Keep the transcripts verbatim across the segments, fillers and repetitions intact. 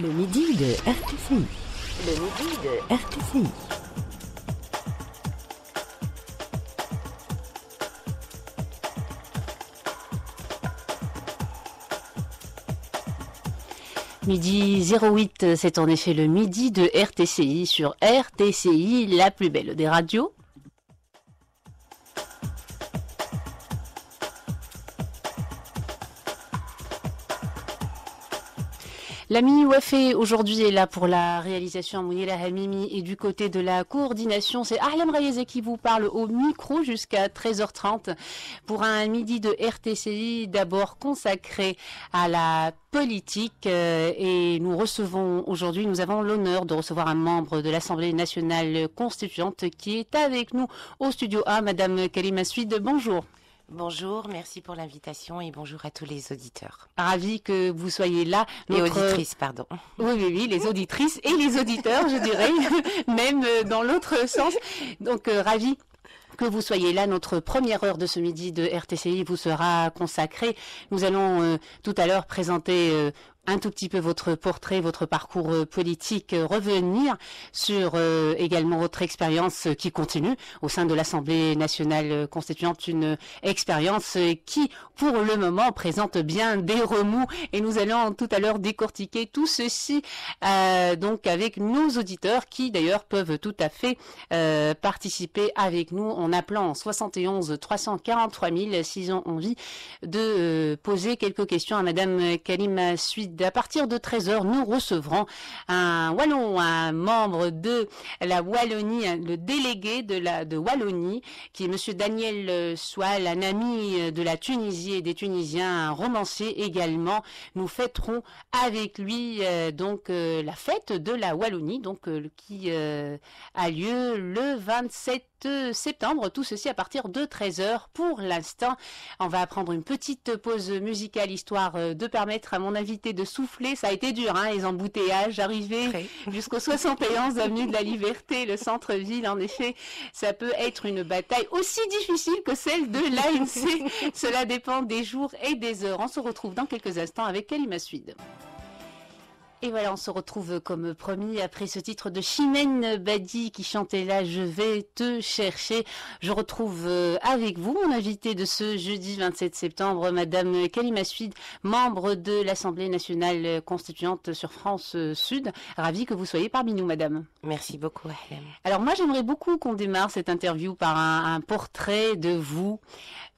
Le midi de R T C I. Le midi de R T C I. midi zéro huit, c'est en effet le midi de R T C I sur R T C I, la plus belle des radios. L'ami Ouafé aujourd'hui est là pour la réalisation Mouyela Hamimi et du côté de la coordination, c'est Ahlem Ghayaza qui vous parle au micro jusqu'à treize heures trente pour un midi de R T C I d'abord consacré à la politique et nous recevons aujourd'hui, nous avons l'honneur de recevoir un membre de l'Assemblée nationale constituante qui est avec nous au studio A, Madame Karima Souid, bonjour. Bonjour, merci pour l'invitation et bonjour à tous les auditeurs. Ravi que vous soyez là. Notre... Les auditrices, pardon. Oui, oui, oui, les auditrices et les auditeurs, je dirais, même dans l'autre sens. Donc, euh, ravi que vous soyez là. Notre première heure de ce midi de R T C I vous sera consacrée. Nous allons euh, tout à l'heure présenter... Euh, un tout petit peu votre portrait, votre parcours politique, revenir sur euh, également votre expérience qui continue au sein de l'Assemblée nationale constituante, une expérience qui, pour le moment, présente bien des remous et nous allons tout à l'heure décortiquer tout ceci euh, donc avec nos auditeurs qui, d'ailleurs, peuvent tout à fait euh, participer avec nous en appelant soixante et onze trois cent quarante-trois mille s'ils ont envie de euh, poser quelques questions à Madame Karima Souid. À partir de treize heures, nous recevrons un Wallon, un membre de la Wallonie, le délégué de, la, de Wallonie, qui est Monsieur Daniel Soal, un ami de la Tunisie et des Tunisiens, un romancier également. Nous fêterons avec lui euh, donc euh, la fête de la Wallonie, donc euh, qui euh, a lieu le vingt-sept septembre, tout ceci à partir de treize heures. Pour l'instant, on va prendre une petite pause musicale histoire de permettre à mon invité de souffler. Ça a été dur, hein, les embouteillages, arriver jusqu'au soixante et onze avenue de la Liberté, le centre-ville. En effet, ça peut être une bataille aussi difficile que celle de l'A N C. Cela dépend des jours et des heures. On se retrouve dans quelques instants avec Karima Souid. Et voilà, on se retrouve comme promis après ce titre de Chimène Badi qui chantait là, je vais te chercher. Je retrouve avec vous mon invité de ce jeudi vingt-sept septembre, Madame Karima Souid, membre de l'Assemblée nationale constituante sur France Sud. Ravie que vous soyez parmi nous, Madame. Merci beaucoup, Ahlem. Alors moi, j'aimerais beaucoup qu'on démarre cette interview par un, un portrait de vous.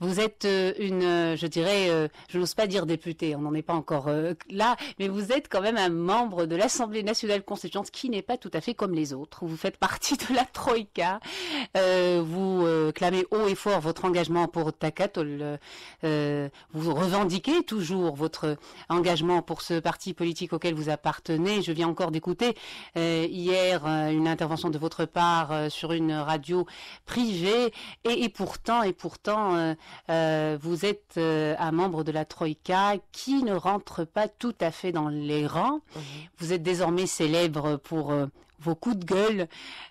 Vous êtes une, je dirais, je n'ose pas dire députée, on n'en est pas encore là, mais vous êtes quand même un membre de l'Assemblée nationale constituante qui n'est pas tout à fait comme les autres. Vous faites partie de la Troïka, euh, vous euh, clamez haut et fort votre engagement pour Takatol, euh, vous revendiquez toujours votre engagement pour ce parti politique auquel vous appartenez. Je viens encore d'écouter euh, hier une intervention de votre part euh, sur une radio privée et, et pourtant, et pourtant euh, Euh, vous êtes euh, un membre de la Troïka qui ne rentre pas tout à fait dans les rangs. Mmh. Vous êtes désormais célèbre pour euh, vos coups de gueule.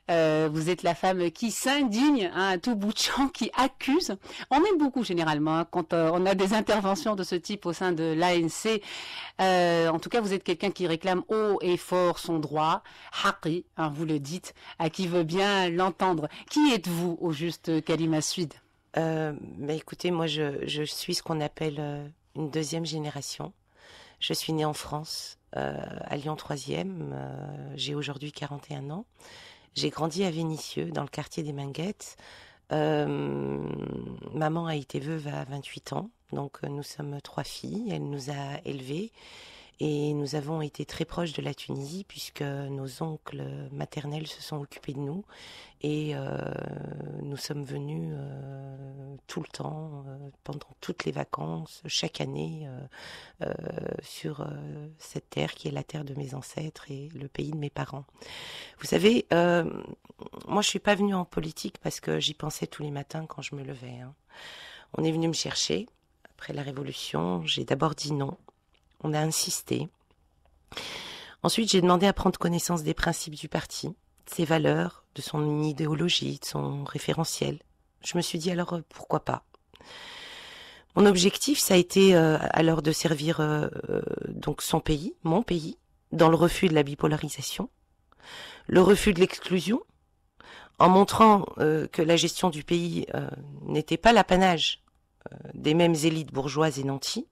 Euh, vous êtes la femme qui s'indigne, hein, à tout bout de champ, qui accuse. On aime beaucoup généralement, hein, quand euh, on a des interventions de ce type au sein de l'A N C. Euh, en tout cas, vous êtes quelqu'un qui réclame haut et fort son droit. Haqi, hein, vous le dites, à qui veut bien l'entendre. Qui êtes-vous au juste, Karima Souid? Euh, bah écoutez, moi je, je suis ce qu'on appelle euh, une deuxième génération. Je suis née en France, euh, à Lyon troisième, euh, j'ai aujourd'hui quarante et un ans. J'ai grandi à Vénissieux, dans le quartier des Minguettes. Euh, maman a été veuve à vingt-huit ans, donc nous sommes trois filles, elle nous a élevées. Et nous avons été très proches de la Tunisie puisque nos oncles maternels se sont occupés de nous et euh, nous sommes venus euh, tout le temps, euh, pendant toutes les vacances, chaque année, euh, euh, sur euh, cette terre qui est la terre de mes ancêtres et le pays de mes parents. Vous savez, euh, moi je suis pas venue en politique parce que j'y pensais tous les matins quand je me levais, hein. On est venu me chercher après la Révolution, j'ai d'abord dit non. On a insisté. Ensuite, j'ai demandé à prendre connaissance des principes du parti, de ses valeurs, de son idéologie, de son référentiel. Je me suis dit alors pourquoi pas. Mon objectif, ça a été euh, alors de servir euh, euh, donc son pays, mon pays, dans le refus de la bipolarisation, le refus de l'exclusion, en montrant euh, que la gestion du pays euh, n'était pas l'apanage euh, des mêmes élites bourgeoises et nantis,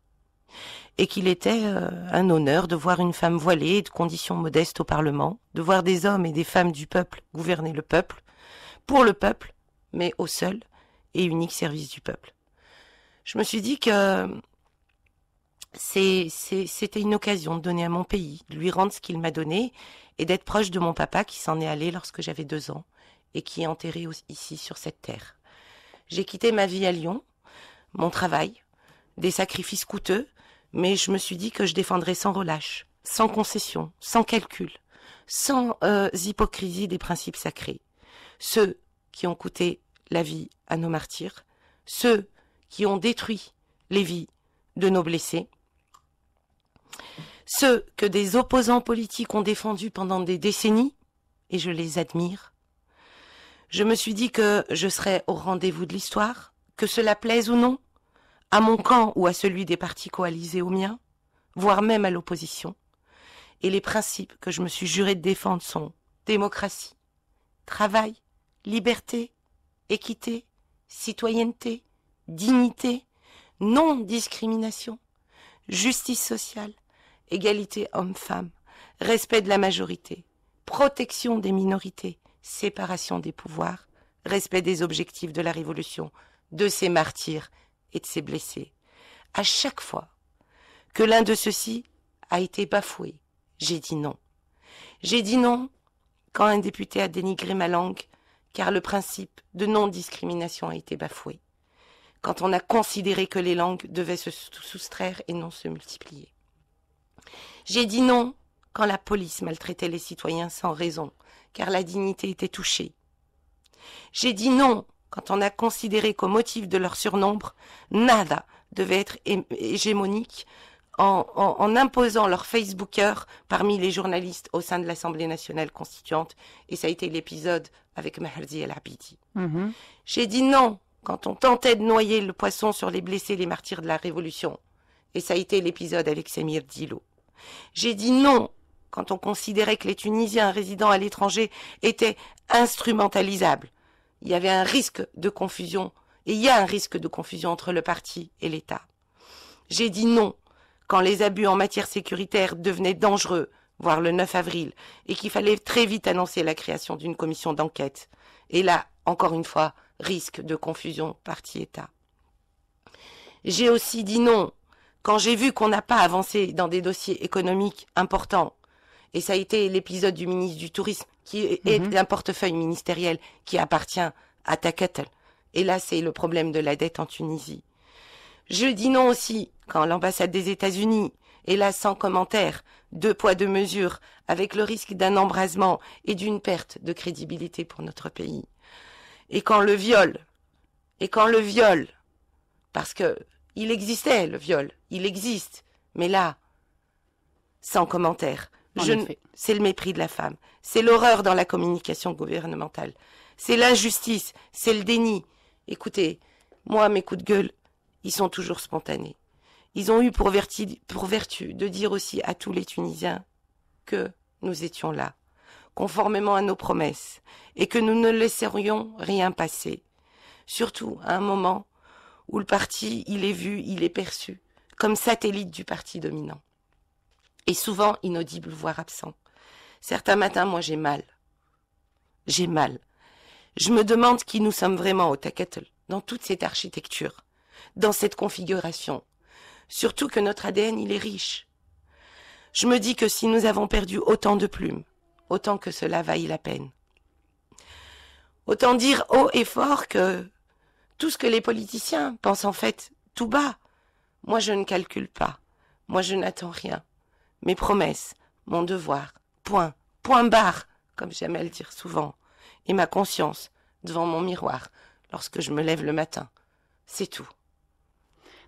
et qu'il était euh, un honneur de voir une femme voilée et de conditions modestes au Parlement, de voir des hommes et des femmes du peuple gouverner le peuple, pour le peuple, mais au seul et unique service du peuple. Je me suis dit que c'était une occasion de donner à mon pays, de lui rendre ce qu'il m'a donné, et d'être proche de mon papa qui s'en est allé lorsque j'avais deux ans, et qui est enterré ici sur cette terre. J'ai quitté ma vie à Lyon, mon travail, des sacrifices coûteux, mais je me suis dit que je défendrais sans relâche, sans concession, sans calcul, sans euh, hypocrisie des principes sacrés. Ceux qui ont coûté la vie à nos martyrs, ceux qui ont détruit les vies de nos blessés, ceux que des opposants politiques ont défendus pendant des décennies, et je les admire. Je me suis dit que je serais au rendez-vous de l'histoire, que cela plaise ou non, à mon camp ou à celui des partis coalisés au mien, voire même à l'opposition. Et les principes que je me suis juré de défendre sont démocratie, travail, liberté, équité, citoyenneté, dignité, non-discrimination, justice sociale, égalité homme-femme, respect de la majorité, protection des minorités, séparation des pouvoirs, respect des objectifs de la Révolution, de ses martyrs et de ses blessés. À chaque fois que l'un de ceux-ci a été bafoué, j'ai dit non. J'ai dit non quand un député a dénigré ma langue, car le principe de non-discrimination a été bafoué. Quand on a considéré que les langues devaient se soustraire et non se multiplier. J'ai dit non quand la police maltraitait les citoyens sans raison, car la dignité était touchée. J'ai dit non quand on a considéré qu'au motif de leur surnombre, nada devait être hégémonique en, en, en imposant leurs Facebookers parmi les journalistes au sein de l'Assemblée nationale constituante, et ça a été l'épisode avec Mehdi El-Abidi. Mm-hmm. J'ai dit non quand on tentait de noyer le poisson sur les blessés et les martyrs de la Révolution, et ça a été l'épisode avec Samir Dilo. J'ai dit non quand on considérait que les Tunisiens résidant à l'étranger étaient instrumentalisables. Il y avait un risque de confusion, et il y a un risque de confusion entre le parti et l'État. J'ai dit non quand les abus en matière sécuritaire devenaient dangereux, voire le neuf avril, et qu'il fallait très vite annoncer la création d'une commission d'enquête. Et là, encore une fois, risque de confusion parti-État. J'ai aussi dit non quand j'ai vu qu'on n'a pas avancé dans des dossiers économiques importants, et ça a été l'épisode du ministre du Tourisme, qui est mmh. un portefeuille ministériel qui appartient à Takatol. Et là, c'est le problème de la dette en Tunisie. Je dis non aussi quand l'ambassade des États-Unis est là sans commentaire, deux poids, deux mesures, avec le risque d'un embrasement et d'une perte de crédibilité pour notre pays. Et quand le viol, et quand le viol, parce que il existait le viol, il existe, mais là, sans commentaire. C'est le mépris de la femme, c'est l'horreur dans la communication gouvernementale, c'est l'injustice, c'est le déni. Écoutez, moi, mes coups de gueule, ils sont toujours spontanés. Ils ont eu pour, verti, pour vertu de dire aussi à tous les Tunisiens que nous étions là, conformément à nos promesses, et que nous ne laisserions rien passer. Surtout à un moment où le parti, il est vu, il est perçu comme satellite du parti dominant. Et souvent inaudible, voire absent. Certains matins, moi, j'ai mal. J'ai mal. Je me demande qui nous sommes vraiment au Takatol, dans toute cette architecture, dans cette configuration. Surtout que notre A D N, il est riche. Je me dis que si nous avons perdu autant de plumes, autant que cela vaille la peine. Autant dire haut et fort que tout ce que les politiciens pensent en fait tout bas. Moi, je ne calcule pas. Moi, je n'attends rien. Mes promesses, mon devoir, point, point barre, comme j'aime à le dire souvent, et ma conscience devant mon miroir lorsque je me lève le matin. C'est tout.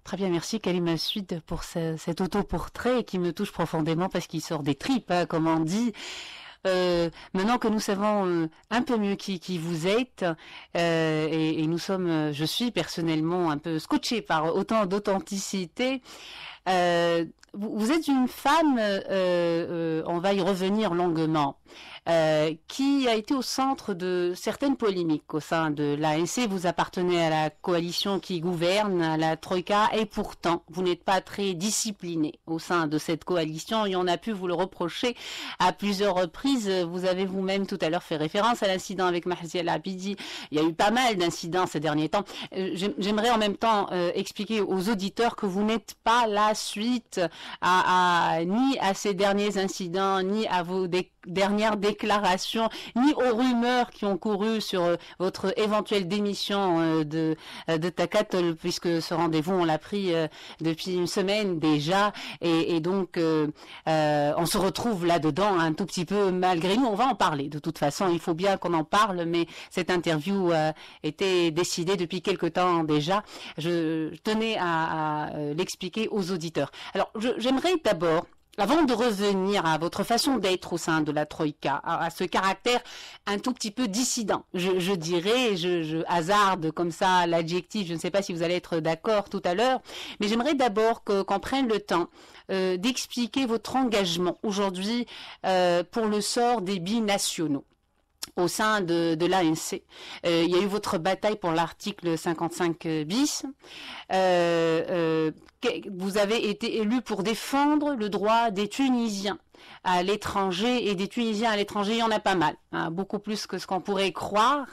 Très bien, merci Karima Souid pour ce, cet autoportrait qui me touche profondément parce qu'il sort des tripes, hein, comme on dit. Euh, maintenant que nous savons euh, un peu mieux qui, qui vous êtes, euh, et, et nous sommes, je suis personnellement un peu scotchée par autant d'authenticité, Euh, vous êtes une femme, euh, euh, on va y revenir longuement, euh, qui a été au centre de certaines polémiques au sein de l'A N C. Vous appartenez à la coalition qui gouverne, à la Troïka, et pourtant, vous n'êtes pas très disciplinée au sein de cette coalition. Et on a pu vous le reprocher à plusieurs reprises. Vous avez vous-même tout à l'heure fait référence à l'incident avec Mehdi El-Abidi. Il y a eu pas mal d'incidents ces derniers temps. J'aimerais en même temps euh, expliquer aux auditeurs que vous n'êtes pas la suite À, à, ni à ces derniers incidents, ni à vos dé dernières déclarations, ni aux rumeurs qui ont couru sur euh, votre éventuelle démission euh, de, euh, de Takatol, puisque ce rendez-vous, on l'a pris euh, depuis une semaine déjà, et, et donc euh, euh, on se retrouve là-dedans un tout petit peu malgré nous. On va en parler de toute façon, il faut bien qu'on en parle, mais cette interview euh, était décidée depuis quelque temps déjà. Je tenais à, à euh, l'expliquer aux auditeurs. Alors, je J'aimerais d'abord, avant de revenir à votre façon d'être au sein de la Troïka, à, à ce caractère un tout petit peu dissident, je, je dirais, je, je hasarde comme ça l'adjectif, je ne sais pas si vous allez être d'accord tout à l'heure, mais j'aimerais d'abord qu'on qu'on prenne le temps euh, d'expliquer votre engagement aujourd'hui euh, pour le sort des binationaux au sein de, de l'A N C. Euh, il y a eu votre bataille pour l'article cinquante-cinq bis. Euh, euh, vous avez été élu pour défendre le droit des Tunisiens à l'étranger, et des Tunisiens à l'étranger, il y en a pas mal, hein, beaucoup plus que ce qu'on pourrait croire.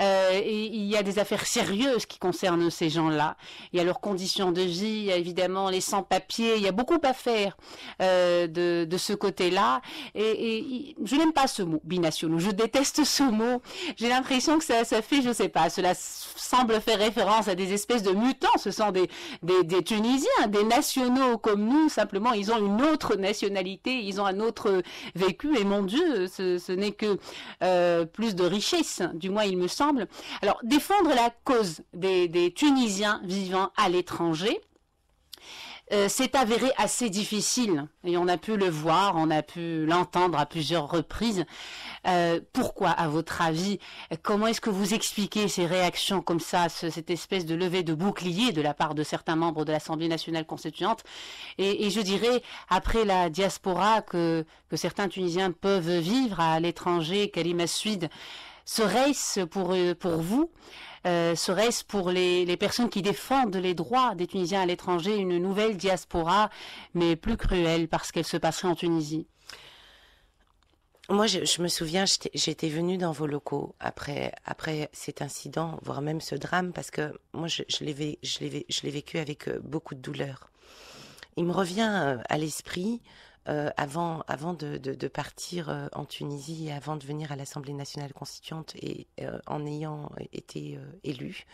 Euh, et il y a des affaires sérieuses qui concernent ces gens-là. Il y a leurs conditions de vie, il y a évidemment les sans-papiers, il y a beaucoup à faire euh, de, de ce côté-là. Et, et je n'aime pas ce mot, binationaux, je déteste ce mot. J'ai l'impression que ça, ça fait, je ne sais pas, cela semble faire référence à des espèces de mutants. Ce sont des, des, des Tunisiens, des nationaux comme nous, simplement ils ont une autre nationalité, ils ont un autre vécu, et mon Dieu, ce, ce n'est que euh, plus de richesse, du moins il me semble. Alors, défendre la cause des, des Tunisiens vivant à l'étranger, euh, s'est avéré assez difficile, et on a pu le voir, on a pu l'entendre à plusieurs reprises. Euh, pourquoi, à votre avis, comment est-ce que vous expliquez ces réactions comme ça, ce, cette espèce de levée de bouclier de la part de certains membres de l'Assemblée nationale constituante, et, et je dirais, après la diaspora que, que certains Tunisiens peuvent vivre à l'étranger, Karima Souid, serait-ce pour, pour vous, Euh, serait-ce pour les, les personnes qui défendent les droits des Tunisiens à l'étranger, une nouvelle diaspora, mais plus cruelle parce qu'elle se passerait en Tunisie? Moi, je, je me souviens, j'étais venue dans vos locaux après, après cet incident, voire même ce drame, parce que moi, je, je l'ai je l'ai vécu avec beaucoup de douleur. Il me revient à l'esprit, euh, avant, avant de, de, de partir en Tunisie et avant de venir à l'Assemblée nationale constituante, et euh, en ayant été euh, élue,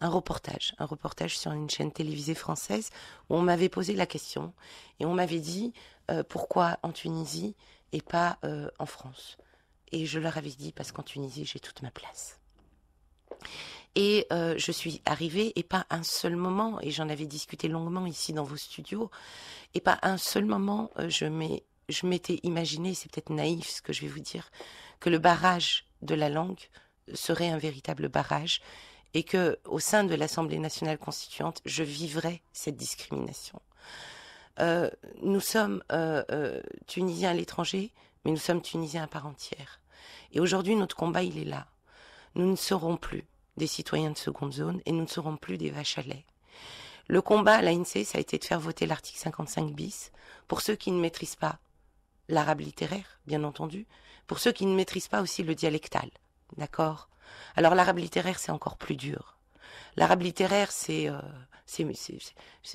un reportage, un reportage sur une chaîne télévisée française où on m'avait posé la question et on m'avait dit euh, pourquoi en Tunisie et pas euh, en France. Et je leur avais dit, parce qu'en Tunisie, j'ai toute ma place. Et euh, je suis arrivée, et pas un seul moment, et j'en avais discuté longuement ici dans vos studios, et pas un seul moment, euh, je m'étais imaginé, c'est peut-être naïf ce que je vais vous dire, que le barrage de la langue serait un véritable barrage, et que au sein de l'Assemblée nationale constituante, je vivrais cette discrimination. Euh, nous sommes euh, euh, Tunisiens à l'étranger, mais nous sommes Tunisiens à part entière. Et aujourd'hui, notre combat, il est là. Nous ne serons plus des citoyens de seconde zone et nous ne serons plus des vaches à lait. Le combat à l'A N C, ça a été de faire voter l'article cinquante-cinq bis pour ceux qui ne maîtrisent pas l'arabe littéraire, bien entendu, pour ceux qui ne maîtrisent pas aussi le dialectal, d'accord? Alors l'arabe littéraire, c'est encore plus dur. L'arabe littéraire, c'est, euh,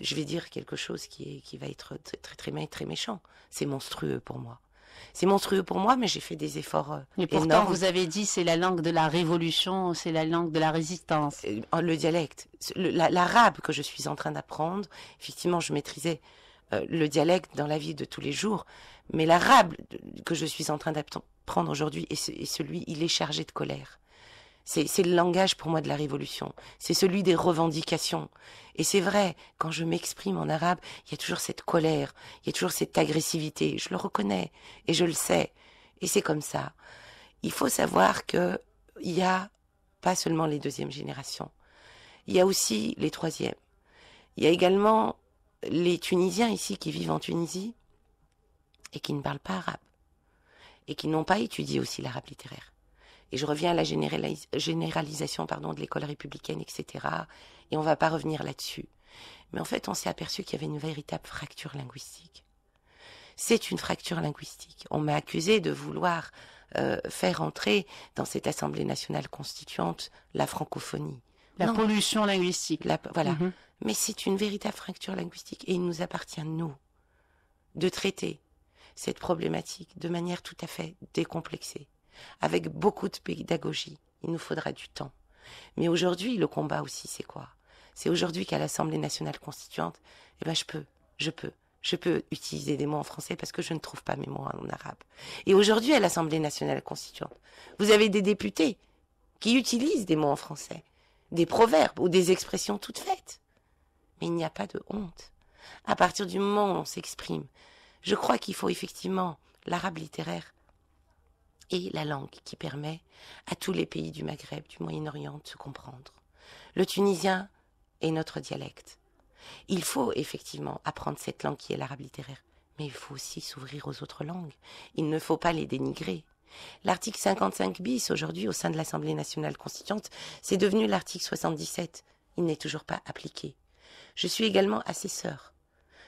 je vais dire quelque chose qui, est, qui va être très, très, très, mé très méchant. C'est monstrueux pour moi. C'est monstrueux pour moi, mais j'ai fait des efforts euh, et pourtant, énormes. Vous avez dit, c'est la langue de la révolution, c'est la langue de la résistance. Le dialecte, l'arabe la, que je suis en train d'apprendre, effectivement, je maîtrisais euh, le dialecte dans la vie de tous les jours, mais l'arabe que je suis en train d'apprendre aujourd'hui, et, ce, et celui, il est chargé de colère. C'est le langage pour moi de la révolution, c'est celui des revendications. Et c'est vrai, quand je m'exprime en arabe, il y a toujours cette colère, il y a toujours cette agressivité, je le reconnais et je le sais. Et c'est comme ça. Il faut savoir qu'il y a pas seulement les deuxièmes générations, il y a aussi les troisièmes. Il y a également les Tunisiens ici qui vivent en Tunisie et qui ne parlent pas arabe et qui n'ont pas étudié aussi l'arabe littéraire. Et je reviens à la généralis généralisation pardon, de l'école républicaine, et cetera. Et on ne va pas revenir là-dessus. Mais en fait, on s'est aperçu qu'il y avait une véritable fracture linguistique. C'est une fracture linguistique. On m'a accusé de vouloir euh, faire entrer dans cette Assemblée nationale constituante la francophonie. La non. pollution linguistique. La, voilà. Mm-hmm. Mais c'est une véritable fracture linguistique. Et il nous appartient, nous, de traiter cette problématique de manière tout à fait décomplexée, avec beaucoup de pédagogie. Il nous faudra du temps. Mais aujourd'hui, le combat aussi, c'est quoi? C'est aujourd'hui qu'à l'Assemblée nationale constituante, eh ben, je peux, je peux, je peux utiliser des mots en français parce que je ne trouve pas mes mots en arabe. Et aujourd'hui, à l'Assemblée nationale constituante, vous avez des députés qui utilisent des mots en français, des proverbes ou des expressions toutes faites. Mais il n'y a pas de honte. À partir du moment où on s'exprime, je crois qu'il faut effectivement l'arabe littéraire et la langue qui permet à tous les pays du Maghreb, du Moyen-Orient de se comprendre. Le tunisien est notre dialecte. Il faut effectivement apprendre cette langue qui est l'arabe littéraire, mais il faut aussi s'ouvrir aux autres langues. Il ne faut pas les dénigrer. L'article cinquante-cinq bis aujourd'hui au sein de l'Assemblée nationale constituante, c'est devenu l'article soixante-dix-sept. Il n'est toujours pas appliqué. Je suis également assesseur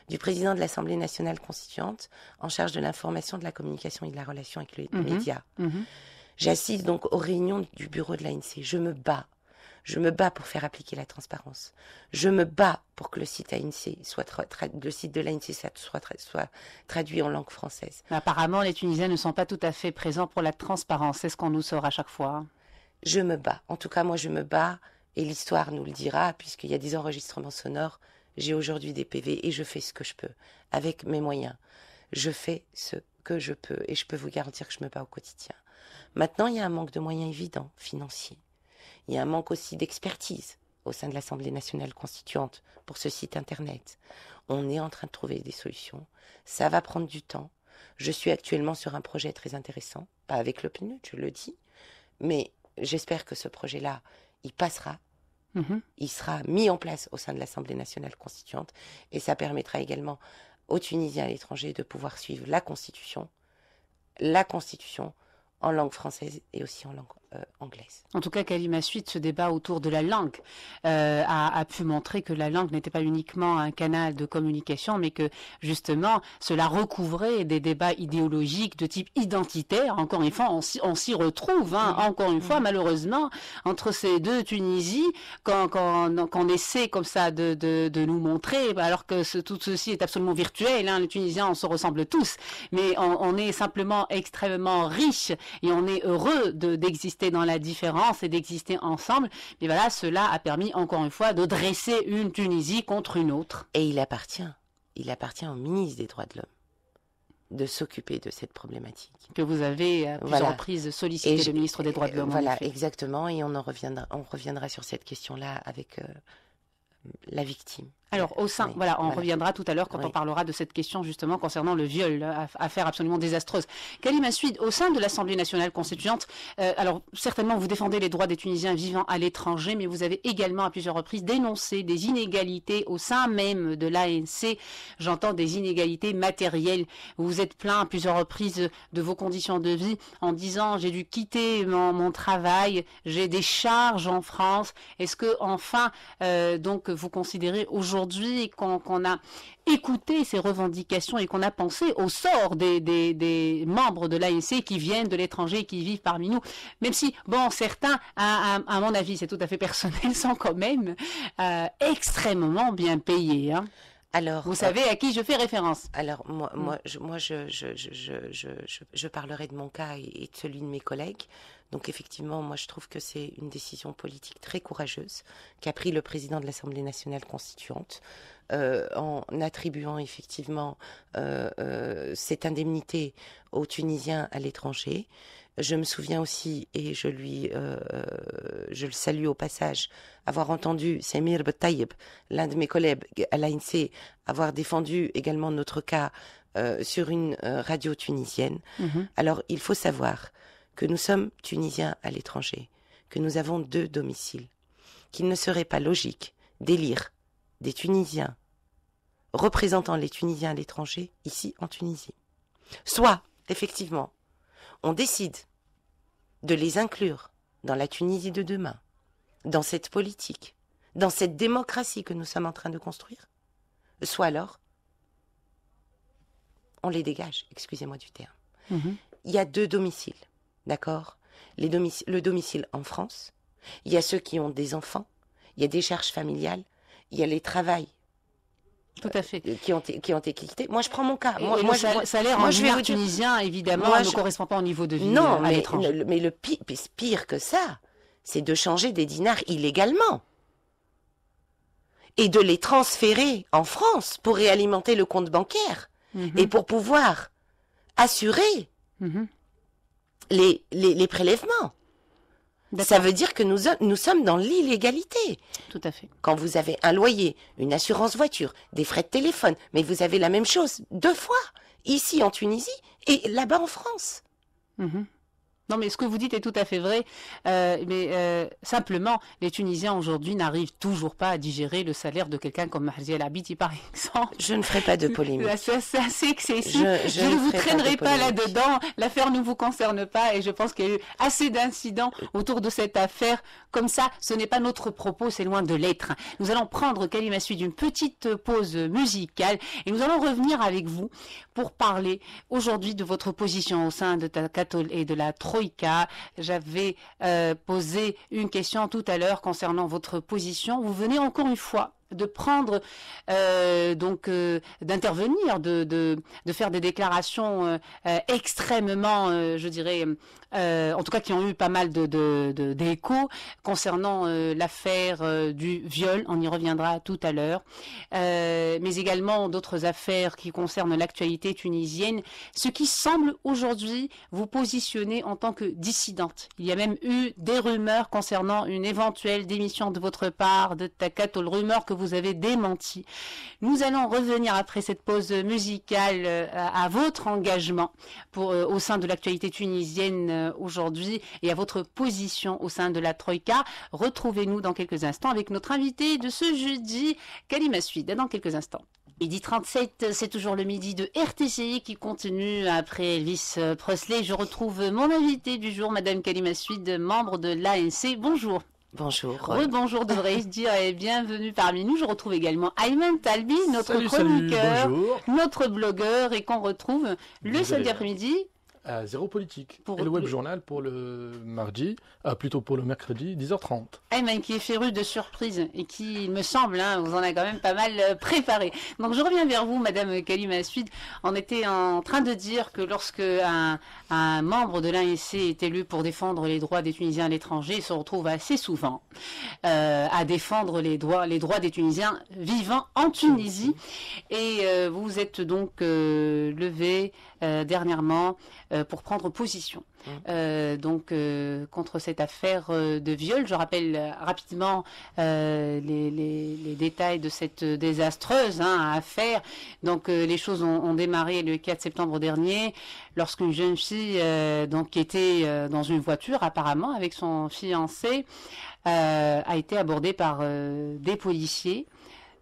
du président de l'Assemblée nationale constituante en charge de l'information, de la communication et de la relation avec les mmh, médias. Mmh. J'assiste donc aux réunions du bureau de l'A N C. Je me bats. Je me bats pour faire appliquer la transparence. Je me bats pour que le site, A N C soit tra tra le site de l'A N C soit, tra soit traduit en langue française. Apparemment, les Tunisiens ne sont pas tout à fait présents pour la transparence. C'est ce qu'on nous sort à chaque fois. Je me bats. En tout cas, moi, je me bats et l'histoire nous le dira puisqu'il y a des enregistrements sonores. J'ai aujourd'hui des P V et je fais ce que je peux avec mes moyens. Je fais ce que je peux et je peux vous garantir que je me bats au quotidien. Maintenant, il y a un manque de moyens évident, financiers. Il y a un manque aussi d'expertise au sein de l'Assemblée nationale constituante pour ce site internet. On est en train de trouver des solutions. Ça va prendre du temps. Je suis actuellement sur un projet très intéressant, pas avec le P N U D, je le dis, mais j'espère que ce projet-là, il passera. Mmh. Il sera mis en place au sein de l'Assemblée nationale constituante et ça permettra également aux Tunisiens à l'étranger de pouvoir suivre la Constitution, la Constitution en langue française et aussi en langue euh, anglaise. En tout cas, Karima Souid, ce débat autour de la langue euh, a, a pu montrer que la langue n'était pas uniquement un canal de communication, mais que justement, cela recouvrait des débats idéologiques de type identitaire. Encore une fois, on, on s'y retrouve, hein, mmh. encore une mmh. fois, malheureusement, entre ces deux Tunisies, quand, quand, quand on essaie comme ça de, de, de nous montrer, alors que ce, tout ceci est absolument virtuel, hein, les Tunisiens, on se ressemble tous, mais on, on est simplement extrêmement riches. Et on est heureux d'exister de, dans la différence et d'exister ensemble. Mais voilà, cela a permis, encore une fois, de dresser une Tunisie contre une autre. Et il appartient, il appartient au ministre des Droits de l'Homme de s'occuper de cette problématique. Que vous avez à plusieurs reprises sollicité le ministre des Droits de l'Homme. Voilà, exactement. Et on en reviendra, on reviendra sur cette question-là avec euh, la victime. Alors au sein, oui, voilà, on voilà. reviendra tout à l'heure quand oui. on parlera de cette question justement concernant le viol, affaire absolument désastreuse. Karima Souid, au sein de l'Assemblée nationale constituante, euh, alors certainement vous défendez les droits des Tunisiens vivant à l'étranger, mais vous avez également à plusieurs reprises dénoncé des inégalités au sein même de l'A N C, j'entends des inégalités matérielles. Vous vous êtes plaint à plusieurs reprises de vos conditions de vie en disant j'ai dû quitter mon, mon travail, j'ai des charges en France. Est-ce que enfin euh, donc vous considérez aujourd'hui Aujourd'hui, qu'on qu'on a écouté ces revendications et qu'on a pensé au sort des, des, des membres de l'A N C qui viennent de l'étranger et qui vivent parmi nous, même si, bon, certains, à, à, à mon avis, c'est tout à fait personnel, sont quand même euh, extrêmement bien payés. Hein. Alors, vous savez à qui je fais référence. Alors, moi, moi, je, moi je, je, je, je, je, je parlerai de mon cas et de celui de mes collègues. Donc, effectivement, moi, je trouve que c'est une décision politique très courageuse qu'a pris le président de l'Assemblée nationale constituante euh, en attribuant, effectivement, euh, euh, cette indemnité aux Tunisiens à l'étranger. Je me souviens aussi, et je lui, euh, je le salue au passage, avoir entendu Samir Dilo, l'un de mes collègues à l'A N C, avoir défendu également notre cas euh, sur une euh, radio tunisienne. Mm-hmm. Alors, il faut savoir que nous sommes Tunisiens à l'étranger, que nous avons deux domiciles, qu'il ne serait pas logique d'élire des Tunisiens représentant les Tunisiens à l'étranger, ici en Tunisie. Soit, effectivement, on décide de les inclure dans la Tunisie de demain, dans cette politique, dans cette démocratie que nous sommes en train de construire, soit alors, on les dégage, excusez-moi du terme. Mmh. Il y a deux domiciles, d'accord ? Les domic- le domicile en France, il y a ceux qui ont des enfants, il y a des charges familiales, il y a les travails. Tout à fait. Euh, qui ont qui ont été quittés. Moi, je prends mon cas. Moi, moi, salaire, je, salaire moi, en je vais vous tunisien, dire... évidemment, moi, ne je... correspond pas au niveau de vie non, à l'étranger. Non, mais, mais le pire, pire que ça, c'est de changer des dinars illégalement et de les transférer en France pour réalimenter le compte bancaire mmh. et pour pouvoir assurer mmh. les, les, les prélèvements. Ça veut dire que nous, nous sommes dans l'illégalité. Tout à fait. Quand vous avez un loyer, une assurance voiture, des frais de téléphone, mais vous avez la même chose deux fois, ici en Tunisie et là-bas en France. Mmh. Non, mais ce que vous dites est tout à fait vrai. Euh, mais euh, simplement, les Tunisiens aujourd'hui n'arrivent toujours pas à digérer le salaire de quelqu'un comme Mehdi El-Abidi, par exemple. Je ne ferai pas de polémique. C'est assez excessif. Je, je, je ne vous traînerai pas, pas là-dedans. L'affaire ne vous concerne pas. Et je pense qu'il y a eu assez d'incidents autour de cette affaire. Comme ça, ce n'est pas notre propos, c'est loin de l'être. Nous allons prendre, Karima Souid, une petite pause musicale. Et nous allons revenir avec vous pour parler aujourd'hui de votre position au sein de Takatol et de la Troïka. J'avais euh, posé une question tout à l'heure concernant votre position. Vous venez encore une fois de prendre, euh, donc euh, d'intervenir, de, de, de faire des déclarations euh, euh, extrêmement, euh, je dirais, euh, en tout cas qui ont eu pas mal de, de, de, d'échos concernant euh, l'affaire euh, du viol, on y reviendra tout à l'heure, euh, mais également d'autres affaires qui concernent l'actualité tunisienne, ce qui semble aujourd'hui vous positionner en tant que dissidente. Il y a même eu des rumeurs concernant une éventuelle démission de votre part, de Takatol, rumeurs que vous vous avez démenti. Nous allons revenir après cette pause musicale euh, à votre engagement pour, euh, au sein de l'actualité tunisienne euh, aujourd'hui et à votre position au sein de la Troïka. Retrouvez-nous dans quelques instants avec notre invité de ce jeudi, Karima Souid. Dans quelques instants. midi trente-sept, c'est toujours le midi de R T C I qui continue après Elvis Presley. Je retrouve mon invité du jour, Madame Karima Souid, membre de l'A N C. Bonjour. Bonjour. Oui, bonjour, devrais-je dire, et bienvenue parmi nous. Je retrouve également Ayman Talbi, notre salut, chroniqueur, salut, notre blogueur, et qu'on retrouve le vous samedi après-midi à Zéro Politique pour et le web journal pour le mardi, ah, plutôt pour le mercredi, dix heures trente. Ayman qui est féru de surprises et qui, il me semble, hein, vous en a quand même pas mal préparé. Donc je reviens vers vous, Madame Karima Souid. On était en train de dire que lorsque un... un membre de l'A N C est élu pour défendre les droits des Tunisiens à l'étranger, se retrouve assez souvent euh, à défendre les droits, les droits des Tunisiens vivant en Tunisie. Et euh, vous êtes donc euh, levé euh, dernièrement euh, pour prendre position euh, donc euh, contre cette affaire euh, de viol. Je rappelle rapidement euh, les, les, les détails de cette désastreuse hein, affaire. Donc euh, les choses ont, ont démarré le quatre septembre dernier lorsqu'une jeune fille Euh, donc, qui était euh, dans une voiture apparemment avec son fiancé, euh, a été abordée par euh, des policiers.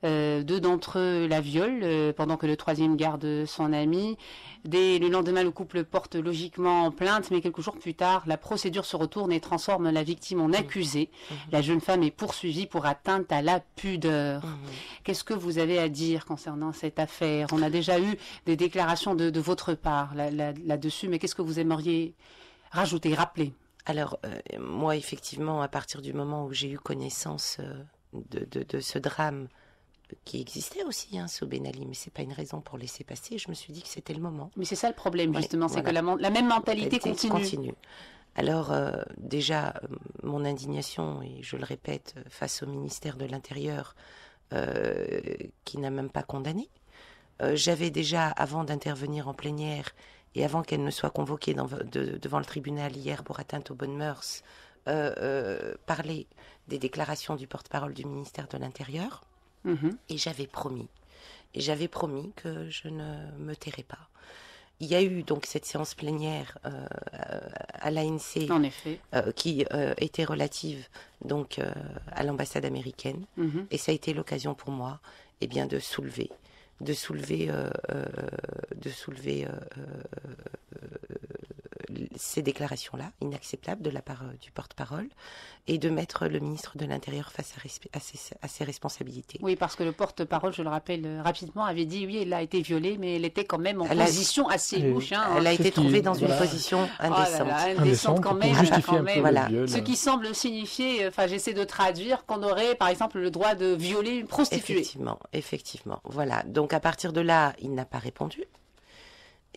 Euh, deux d'entre eux la violent euh, pendant que le troisième garde son ami. Dès le lendemain, le couple porte logiquement plainte, mais quelques jours plus tard, la procédure se retourne et transforme la victime en accusée. Mmh. La jeune femme est poursuivie pour atteinte à la pudeur. Mmh. Qu'est-ce que vous avez à dire concernant cette affaire? On a déjà eu des déclarations de, de votre part là, là, là-dessus, mais qu'est-ce que vous aimeriez rajouter, rappeler? Alors, euh, moi, effectivement, à partir du moment où j'ai eu connaissance euh, de, de, de ce drame, qui existait aussi, hein, sous Ben Ali, mais ce n'est pas une raison pour laisser passer. Je me suis dit que c'était le moment. Mais c'est ça le problème, justement, ouais, c'est voilà. que la, la même mentalité continue. continue. Alors, euh, déjà, euh, mon indignation, et je le répète, face au ministère de l'Intérieur, euh, qui n'a même pas condamné. Euh, J'avais déjà, avant d'intervenir en plénière, et avant qu'elle ne soit convoquée dans, de, devant le tribunal hier pour atteinte aux bonnes mœurs, euh, euh, parlé des déclarations du porte-parole du ministère de l'Intérieur. Mmh. Et j'avais promis, et j'avais promis que je ne me tairais pas. Il y a eu donc cette séance plénière euh, à l'A N C, en effet. Euh, qui euh, était relative donc euh, à l'ambassade américaine, mmh. et ça a été l'occasion pour moi, eh bien, de soulever de soulever, euh, euh, de soulever euh, euh, ces déclarations-là, inacceptables de la part euh, du porte-parole, et de mettre le ministre de l'Intérieur face à, à, ses, à ses responsabilités. Oui, parce que le porte-parole, je le rappelle rapidement, avait dit, oui, elle a été violée, mais elle était quand même en elle position a... assez louche. Hein, elle a été trouvée dans voilà. une position indécente. Oh là là, indécente, indécente quand même. Quand même voilà. viol, ce qui semble signifier, enfin j'essaie de traduire, qu'on aurait par exemple le droit de violer une prostituée. Effectivement, effectivement. Voilà. Donc à partir de là, il n'a pas répondu.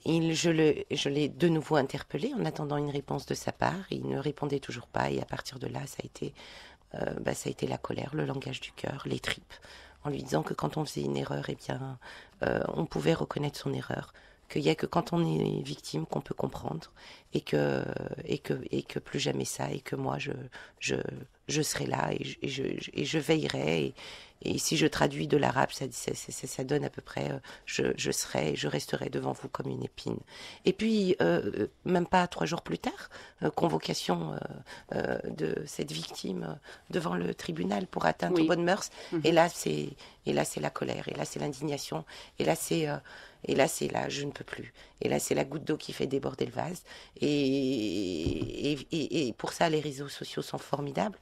Il, je l'ai je l'ai de nouveau interpellé en attendant une réponse de sa part. Il ne répondait toujours pas et à partir de là, ça a été, euh, bah, ça a été la colère, le langage du cœur, les tripes, en lui disant que quand on faisait une erreur, eh bien, euh, on pouvait reconnaître son erreur. Qu'il n'y a que quand on est victime qu'on peut comprendre et que, et, que, et que plus jamais ça et que moi je, je, je serai là et je, et je, et je veillerai et, et si je traduis de l'arabe ça, ça, ça, ça donne à peu près je, je serai, je resterai devant vous comme une épine. Et puis euh, même pas trois jours plus tard, euh, convocation euh, euh, de cette victime devant le tribunal pour atteinte oui. aux bonnes mœurs mmh. et là c'est et là c'est la colère, et là c'est l'indignation, et là c'est... Euh, Et là, c'est là, je ne peux plus. Et là, c'est la goutte d'eau qui fait déborder le vase. Et, et, et, et pour ça, les réseaux sociaux sont formidables.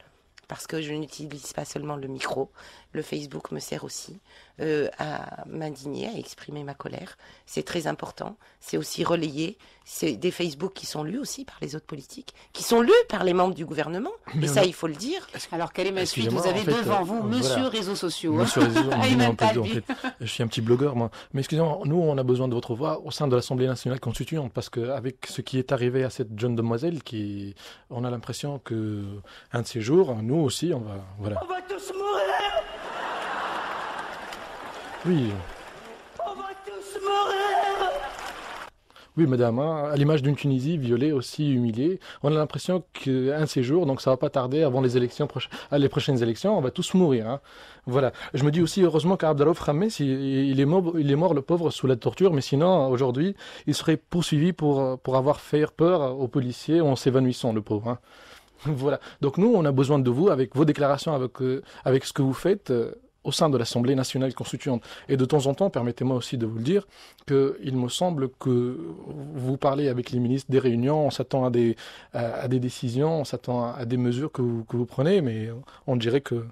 Parce que je n'utilise pas seulement le micro. Le Facebook me sert aussi euh, à m'indigner, à exprimer ma colère. C'est très important. C'est aussi relayé. C'est des Facebook qui sont lus aussi par les autres politiques, qui sont lus par les membres du gouvernement. Mais et ça, a... il faut le dire. Alors, quelle est ma suite? Vous avez en fait, devant euh, vous, monsieur voilà. réseaux sociaux. Monsieur réseaux sociaux. en fait. Je suis un petit blogueur, moi. Mais excusez-moi, nous, on a besoin de votre voix au sein de l'Assemblée nationale constituante. Parce qu'avec ce qui est arrivé à cette jeune demoiselle, qui... on a l'impression qu'un de ces jours, nous aussi, on va... Voilà. On va tous mourir. Oui. On va tous mourir. Oui, madame, hein, à l'image d'une Tunisie violée, aussi humiliée, on a l'impression qu'un de ces jours, donc ça va pas tarder avant les élections prochaines, les prochaines élections, on va tous mourir. Hein. Voilà. Je me dis aussi, heureusement qu'Abdallah Hammes, il est mort, il est mort, le pauvre, sous la torture, mais sinon, aujourd'hui, il serait poursuivi pour, pour avoir fait peur aux policiers en s'évanouissant, le pauvre. Hein. Voilà. Donc nous, on a besoin de vous, avec vos déclarations, avec, euh, avec ce que vous faites euh, au sein de l'Assemblée nationale constituante. Et de temps en temps, permettez-moi aussi de vous le dire, qu'il me semble que vous parlez avec les ministres des réunions, on s'attend à des, à, à des décisions, on s'attend à, à des mesures que vous, que vous prenez, mais on dirait que...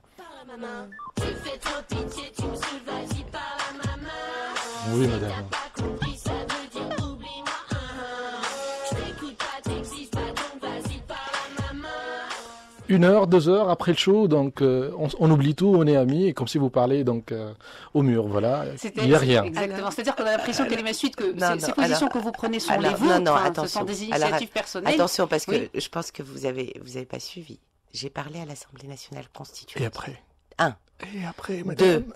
Oui, madame. Une heure, deux heures après le show, donc euh, on, on oublie tout, on est amis, et comme si vous parlez donc euh, au mur, voilà, il n'y a rien. Exactement, c'est-à-dire qu'on a l'impression qu'elle est ma suite, que non, non, ces positions alors, que vous prenez sont alors, les vôtres, non, non, hein, ce sont des initiatives alors, personnelles. Attention, parce que oui. je pense que vous n'avez vous avez pas suivi. J'ai parlé à l'Assemblée nationale constituante. Et après Un. Et après, madame. Deux.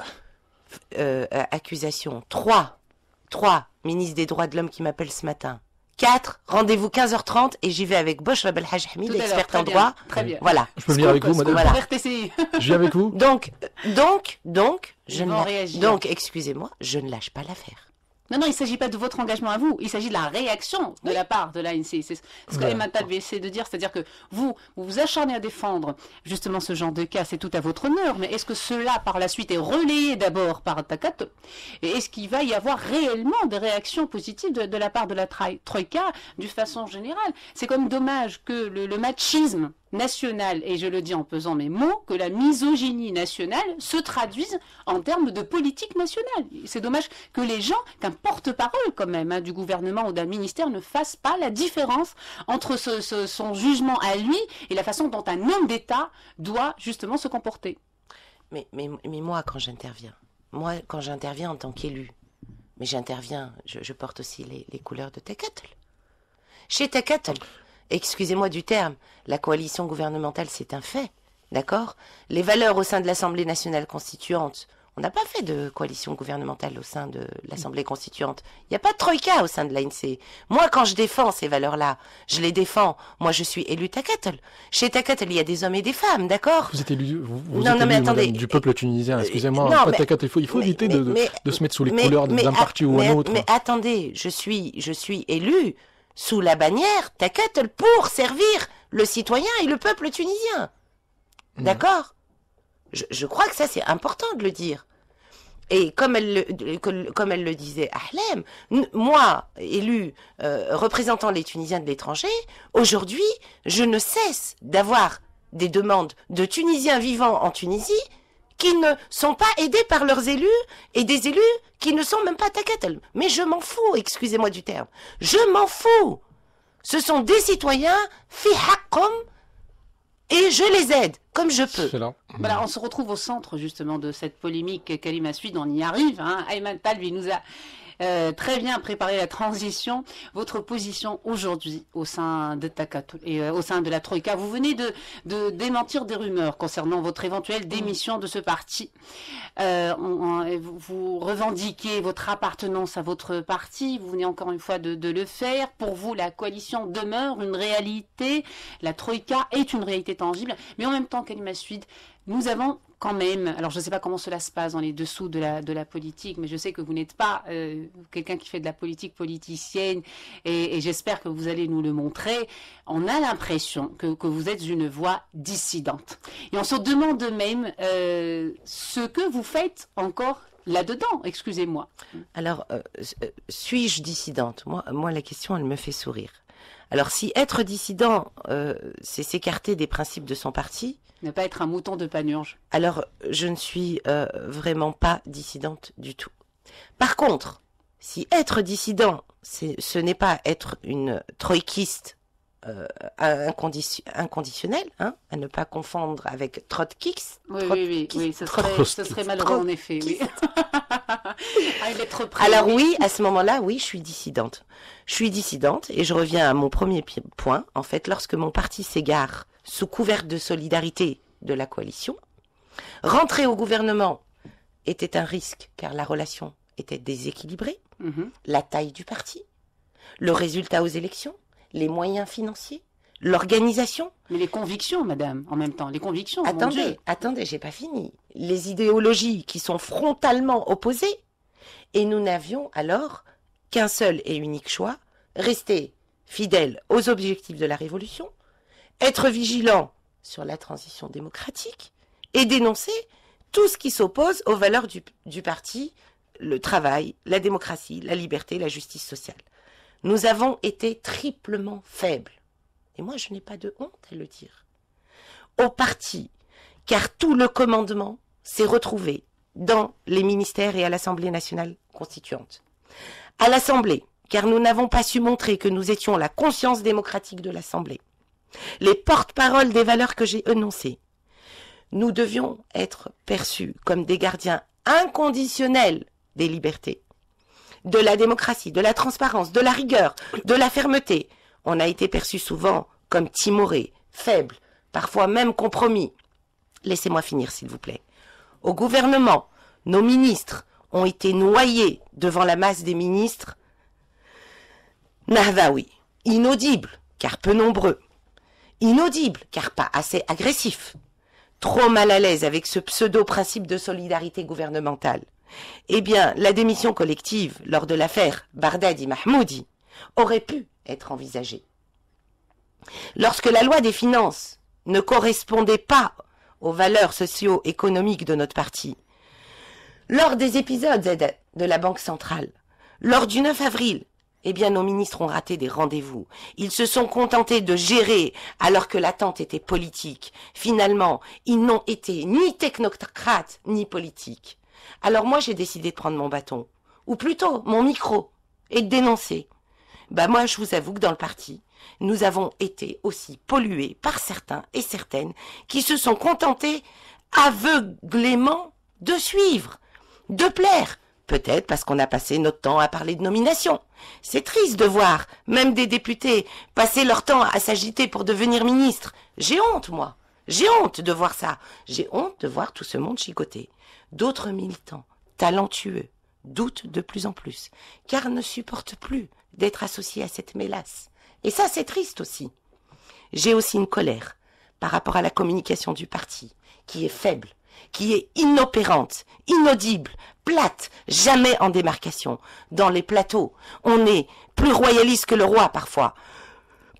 Euh, accusations. Trois. Trois. Ministre des droits de l'homme qui m'appelle ce matin. quatre, rendez-vous quinze heures trente et j'y vais avec Bouchra Belhaj Hamili, experte en droit. Très bien. Voilà. Je peux venir avec vous, madame. Voilà. R T C I. Je viens avec vous. Donc, donc, donc, je ne la... donc, excusez-moi, je ne lâche pas l'affaire. Non, non, il ne s'agit pas de votre engagement à vous, il s'agit de la réaction de oui. la part de l'A N C. C'est ce que voilà. Ayman Talbi essaie de dire, c'est-à-dire que vous, vous vous acharnez à défendre justement ce genre de cas, c'est tout à votre honneur, mais est-ce que cela par la suite est relayé d'abord par Takatol? Et est-ce qu'il va y avoir réellement des réactions positives de, de la part de la Troïka d'une façon générale? C'est quand même dommage que le, le machisme nationale, et je le dis en pesant mes mots, que la misogynie nationale se traduise en termes de politique nationale. C'est dommage que les gens, qu'un porte-parole quand même hein, du gouvernement ou d'un ministère ne fasse pas la différence entre ce, ce, son jugement à lui et la façon dont un homme d'État doit justement se comporter. Mais, mais, mais moi, quand j'interviens, moi, quand j'interviens en tant qu'élu, mais j'interviens, je, je porte aussi les, les couleurs de Takatol. Chez Takatol, excusez-moi du terme, la coalition gouvernementale, c'est un fait, d'accord? Les valeurs au sein de l'Assemblée nationale constituante, on n'a pas fait de coalition gouvernementale au sein de l'Assemblée constituante. Il n'y a pas de troïka au sein de l'A N C. Moi, quand je défends ces valeurs-là, je les défends. Moi, je suis élu Takatol. Chez Takatol, il y a des hommes et des femmes, d'accord? Vous êtes élu, vous, vous non, êtes non, mais élu attendez, du peuple tunisien, excusez-moi. Non, mais, Takatol, il faut, il faut mais, éviter mais, de, mais, de se mettre sous les mais, couleurs d'un parti ou un autre. Mais attendez, je suis, je suis élu sous la bannière Takatol pour servir le citoyen et le peuple tunisien. D'accord? je, je crois que ça, c'est important de le dire. Et comme elle, comme elle le disait Ahlem, moi, élu euh, représentant les Tunisiens de l'étranger, aujourd'hui, je ne cesse d'avoir des demandes de Tunisiens vivant en Tunisie qui ne sont pas aidés par leurs élus et des élus qui ne sont même pas Takatol. Mais je m'en fous, excusez-moi du terme. Je m'en fous. Ce sont des citoyens, fi haqqum, et je les aide comme je peux. Voilà, on se retrouve au centre justement de cette polémique. Karima Souid, on y arrive. Hein. Ayman Talbi nous a euh, très bien préparé la transition. Votre position aujourd'hui au sein de Takatol et euh, au sein de la Troïka, vous venez de, de démentir des rumeurs concernant votre éventuelle démission de ce parti. Euh, on, on, vous revendiquez votre appartenance à votre parti. Vous venez encore une fois de, de le faire. Pour vous, la coalition demeure une réalité. La Troïka est une réalité tangible, mais en même temps, Karima Souid, nous avons quand même, alors je ne sais pas comment cela se passe dans les dessous de la, de la politique, mais je sais que vous n'êtes pas euh, quelqu'un qui fait de la politique politicienne et, et j'espère que vous allez nous le montrer. On a l'impression que, que vous êtes une voix dissidente. Et on se demande même euh, ce que vous faites encore là-dedans, excusez-moi. Alors, euh, suis-je dissidente? Moi, moi, la question, elle me fait sourire. Alors, si être dissident, euh, c'est s'écarter des principes de son parti... Ne pas être un mouton de panurge. Alors, je ne suis euh, vraiment pas dissidente du tout. Par contre, si être dissident, ce n'est pas être une troïkiste euh, incondi inconditionnelle, hein, à ne pas confondre avec trottkiste... Oui, trot oui, oui, oui, ce serait, ce serait malheureux en effet, oui. Alors oui, à ce moment-là, oui, je suis dissidente. Je suis dissidente et je reviens à mon premier point. En fait, lorsque mon parti s'égare sous couvert de solidarité de la coalition, rentrer au gouvernement était un risque car la relation était déséquilibrée, mmh. La taille du parti, le résultat aux élections, les moyens financiers, l'organisation. Mais les convictions, madame, en même temps, les convictions. Attendez, attendez, j'ai pas fini. Les idéologies qui sont frontalement opposées. Et nous n'avions alors qu'un seul et unique choix, rester fidèle aux objectifs de la Révolution, être vigilant sur la transition démocratique et dénoncer tout ce qui s'oppose aux valeurs du, du parti, le travail, la démocratie, la liberté, la justice sociale. Nous avons été triplement faibles. Et moi, je n'ai pas de honte à le dire. Au parti, car tout le commandement s'est retrouvé dans les ministères et à l'Assemblée nationale constituante. À l'Assemblée, car nous n'avons pas su montrer que nous étions la conscience démocratique de l'Assemblée, les porte-paroles des valeurs que j'ai énoncées. Nous devions être perçus comme des gardiens inconditionnels des libertés, de la démocratie, de la transparence, de la rigueur, de la fermeté. On a été perçus souvent comme timorés, faibles, parfois même compromis. Laissez-moi finir, s'il vous plaît. Au gouvernement, nos ministres ont été noyés devant la masse des ministres nahdaoui, inaudibles car peu nombreux, inaudibles car pas assez agressifs, trop mal à l'aise avec ce pseudo-principe de solidarité gouvernementale. Eh bien, la démission collective lors de l'affaire Bardadi-Mahmoudi aurait pu être envisagée. Lorsque la loi des finances ne correspondait pas aux valeurs socio-économiques de notre parti. Lors des épisodes de la Banque centrale, lors du neuf avril, eh bien, nos ministres ont raté des rendez-vous. Ils se sont contentés de gérer alors que l'attente était politique. Finalement, ils n'ont été ni technocrates ni politiques. Alors moi, j'ai décidé de prendre mon bâton, ou plutôt mon micro, et de dénoncer. Bah moi, je vous avoue que dans le parti, nous avons été aussi pollués par certains et certaines qui se sont contentés aveuglément de suivre, de plaire, peut-être parce qu'on a passé notre temps à parler de nomination. C'est triste de voir même des députés passer leur temps à s'agiter pour devenir ministre. J'ai honte, moi. J'ai honte de voir ça. J'ai honte de voir tout ce monde chicoter. D'autres militants, talentueux, doutent de plus en plus, car ne supportent plus d'être associés à cette mélasse. Et ça, c'est triste aussi. J'ai aussi une colère par rapport à la communication du parti, qui est faible, qui est inopérante, inaudible, plate, jamais en démarcation. Dans les plateaux, on est plus royaliste que le roi parfois,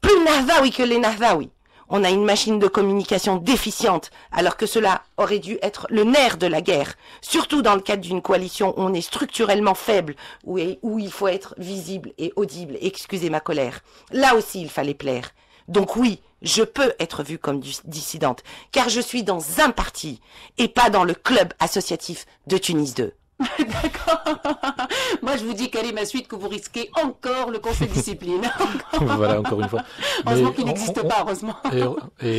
plus nahdaoui que les nahdaouis. On a une machine de communication déficiente, alors que cela aurait dû être le nerf de la guerre, surtout dans le cadre d'une coalition où on est structurellement faible, où, est, où il faut être visible et audible. Excusez ma colère. Là aussi, il fallait plaire. Donc oui, je peux être vue comme dissidente, car je suis dans un parti et pas dans le club associatif de Tunis deux. D'accord. Moi, je vous dis, Karima Souid, que vous risquez encore le conseil de discipline. Voilà, encore une fois. Heureusement qu'il n'existe pas, heureusement. Et,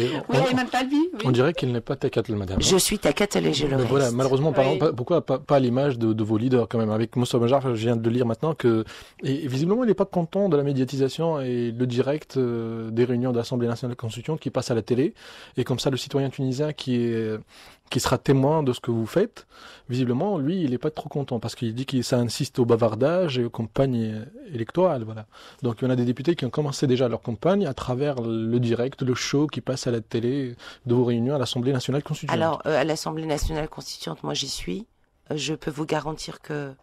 et oui, on, Ayman Talbi, oui. On dirait qu'il n'est pas Takatol, madame. Je suis Takatol et je le reste. Voilà, malheureusement, oui. Par, pourquoi pas, pas à l'image de, de vos leaders, quand même. Avec Moustapha Ben Jaâfar, je viens de lire maintenant que, et visiblement, il n'est pas content de la médiatisation et le direct euh, des réunions de l'Assemblée nationale constituante qui passe à la télé. Et comme ça, le citoyen tunisien qui est... qui sera témoin de ce que vous faites, visiblement, lui, il n'est pas trop content, parce qu'il dit que ça insiste au bavardage et aux campagnes électorales. Voilà. Donc, il y en a des députés qui ont commencé déjà leur campagne à travers le direct, le show qui passe à la télé de vos réunions à l'Assemblée nationale constituante. Alors, euh, à l'Assemblée nationale constituante, moi, j'y suis. Je peux vous garantir qu'il